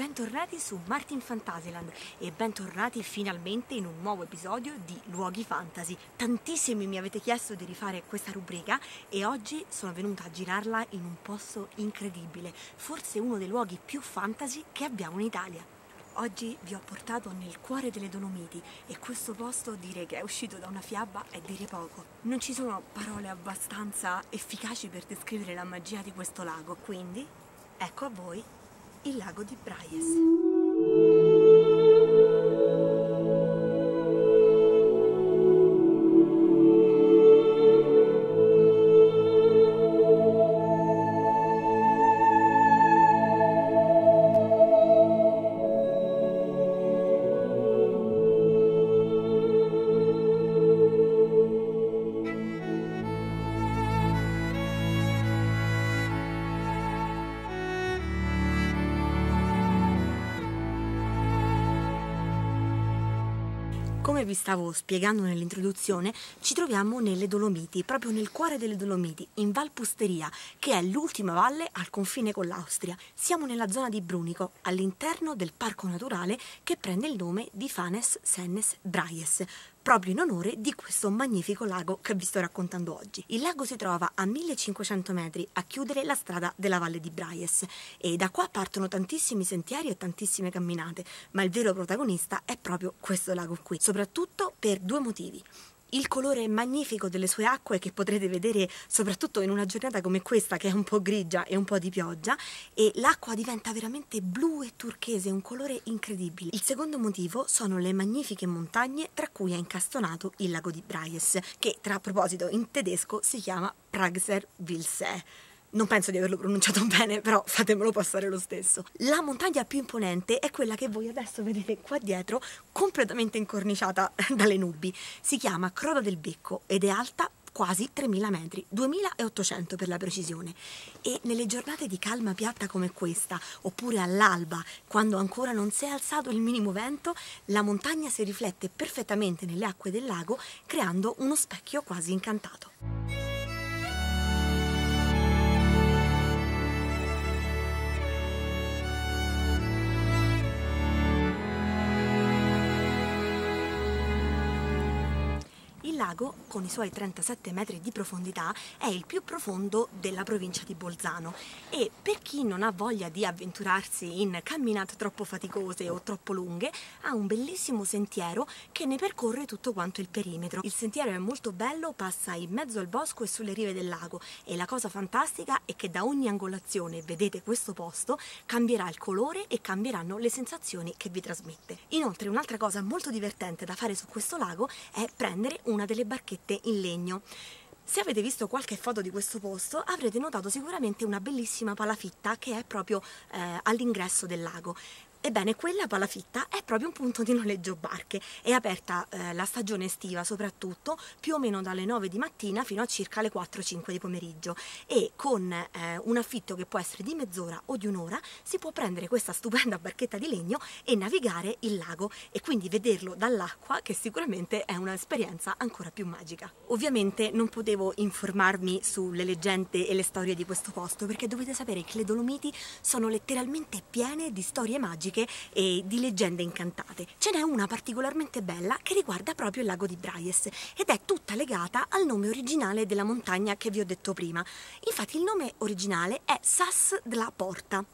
Bentornati su Martin Fantasyland e bentornati finalmente in un nuovo episodio di Luoghi Fantasy. Tantissimi mi avete chiesto di rifare questa rubrica e oggi sono venuta a girarla in un posto incredibile, forse uno dei luoghi più fantasy che abbiamo in Italia. Oggi vi ho portato nel cuore delle Dolomiti e questo posto, dire che è uscito da una fiaba è dire poco. Non ci sono parole abbastanza efficaci per descrivere la magia di questo lago, quindi ecco a voi il lago di Braies. Come vi stavo spiegando nell'introduzione, ci troviamo nelle Dolomiti, proprio nel cuore delle Dolomiti, in Val Pusteria, che è l'ultima valle al confine con l'Austria. Siamo nella zona di Brunico, all'interno del parco naturale che prende il nome di Fanes Senes Braies, proprio in onore di questo magnifico lago che vi sto raccontando oggi. Il lago si trova a 1500 metri a chiudere la strada della Valle di Braies e da qua partono tantissimi sentieri e tantissime camminate, ma il vero protagonista è proprio questo lago qui, soprattutto per due motivi. Il colore magnifico delle sue acque che potrete vedere soprattutto in una giornata come questa che è un po' grigia e un po' di pioggia, e l'acqua diventa veramente blu e turchese, un colore incredibile. Il secondo motivo sono le magnifiche montagne tra cui è incastonato il lago di Braies, che tra proposito in tedesco si chiama Pragser Wildsee. Non penso di averlo pronunciato bene, però fatemelo passare lo stesso. La montagna più imponente è quella che voi adesso vedete qua dietro, completamente incorniciata dalle nubi. Si chiama Croda del Becco ed è alta quasi 3000 metri, 2800 per la precisione, e nelle giornate di calma piatta come questa, oppure all'alba, quando ancora non si è alzato il minimo vento, la montagna si riflette perfettamente nelle acque del lago, creando uno specchio quasi incantato. Il lago, con i suoi 37 metri di profondità, è il più profondo della provincia di Bolzano e per chi non ha voglia di avventurarsi in camminate troppo faticose o troppo lunghe, ha un bellissimo sentiero che ne percorre tutto quanto il perimetro. Il sentiero è molto bello, passa in mezzo al bosco e sulle rive del lago, e la cosa fantastica è che da ogni angolazione vedete questo posto, cambierà il colore e cambieranno le sensazioni che vi trasmette. Inoltre un'altra cosa molto divertente da fare su questo lago è prendere una delle barchette in legno. Se avete visto qualche foto di questo posto avrete notato sicuramente una bellissima palafitta che è proprio all'ingresso del lago. Ebbene, quella palafitta è proprio un punto di noleggio barche, è aperta la stagione estiva soprattutto, più o meno dalle 9 di mattina fino a circa le 4-5 di pomeriggio, e con un affitto che può essere di mezz'ora o di un'ora si può prendere questa stupenda barchetta di legno e navigare il lago e quindi vederlo dall'acqua, che sicuramente è un'esperienza ancora più magica. Ovviamente non potevo informarmi sulle leggende e le storie di questo posto, perché dovete sapere che le Dolomiti sono letteralmente piene di storie magiche e di leggende incantate. Ce n'è una particolarmente bella che riguarda proprio il lago di Braies ed è tutta legata al nome originale della montagna che vi ho detto prima. Infatti il nome originale è Sas de la Porta.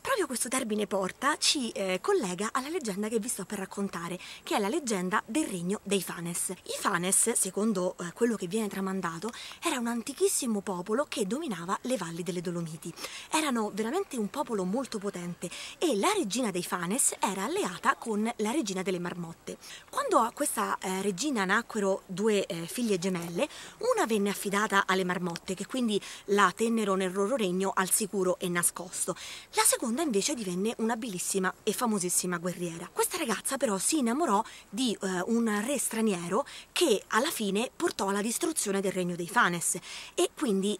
Proprio questo termine porta ci collega alla leggenda che vi sto per raccontare, che è la leggenda del regno dei Fanes. I Fanes, secondo quello che viene tramandato, era un antichissimo popolo che dominava le valli delle Dolomiti. Erano veramente un popolo molto potente e la regina dei Fanes era alleata con la regina delle Marmotte. Quando a questa regina nacquero due figlie gemelle, una venne affidata alle Marmotte, che quindi la tennero nel loro regno al sicuro e nascosto. La seconda invece divenne una bellissima e famosissima guerriera. Questa ragazza però si innamorò di un re straniero che alla fine portò alla distruzione del regno dei Fanes, e quindi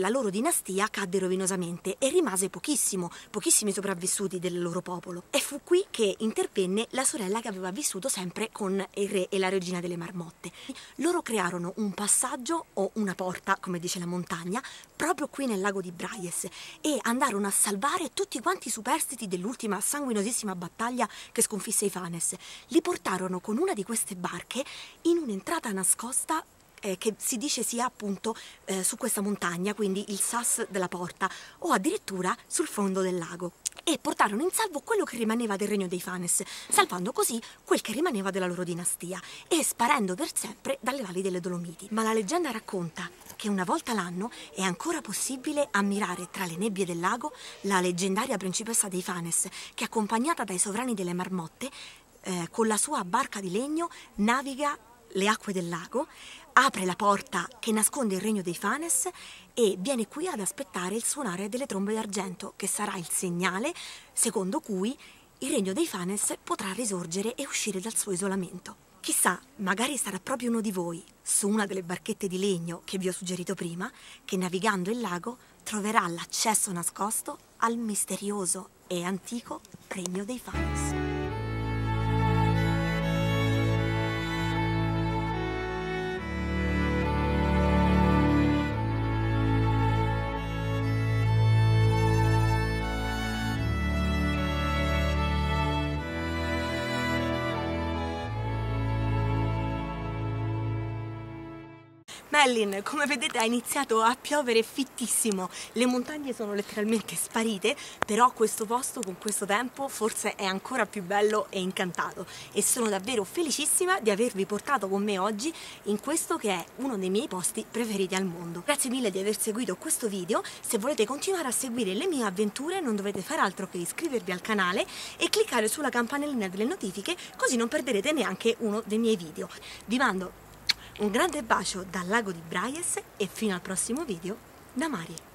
la loro dinastia cadde rovinosamente e rimase pochissimi sopravvissuti del loro popolo, e fu qui che intervenne la sorella che aveva vissuto sempre con il re e la regina delle Marmotte. Loro crearono un passaggio, o una porta come dice la montagna, proprio qui nel lago di Braies, e andarono a salvare tutti quanti superstiti dell'ultima sanguinosissima battaglia che sconfisse i Fanes. Li portarono con una di queste barche in un'entrata nascosta che si dice sia appunto su questa montagna, quindi il Sas de la Porta, o addirittura sul fondo del lago. E portarono in salvo quello che rimaneva del regno dei Fanes, salvando così quel che rimaneva della loro dinastia e sparendo per sempre dalle valli delle Dolomiti. Ma la leggenda racconta che una volta l'anno è ancora possibile ammirare tra le nebbie del lago la leggendaria principessa dei Fanes, che accompagnata dai sovrani delle Marmotte, con la sua barca di legno naviga le acque del lago, apre la porta che nasconde il regno dei Fanes e viene qui ad aspettare il suonare delle trombe d'argento, che sarà il segnale secondo cui il regno dei Fanes potrà risorgere e uscire dal suo isolamento. Chissà, magari sarà proprio uno di voi, su una delle barchette di legno che vi ho suggerito prima, che navigando il lago troverà l'accesso nascosto al misterioso e antico regno dei Fanes. Ellen, come vedete ha iniziato a piovere fittissimo, le montagne sono letteralmente sparite, però questo posto con questo tempo forse è ancora più bello e incantato, e sono davvero felicissima di avervi portato con me oggi in questo che è uno dei miei posti preferiti al mondo. Grazie mille di aver seguito questo video. Se volete continuare a seguire le mie avventure non dovete far altro che iscrivervi al canale e cliccare sulla campanellina delle notifiche, così non perderete neanche uno dei miei video. Vi mando un grande bacio dal lago di Braies e fino al prossimo video da Mari.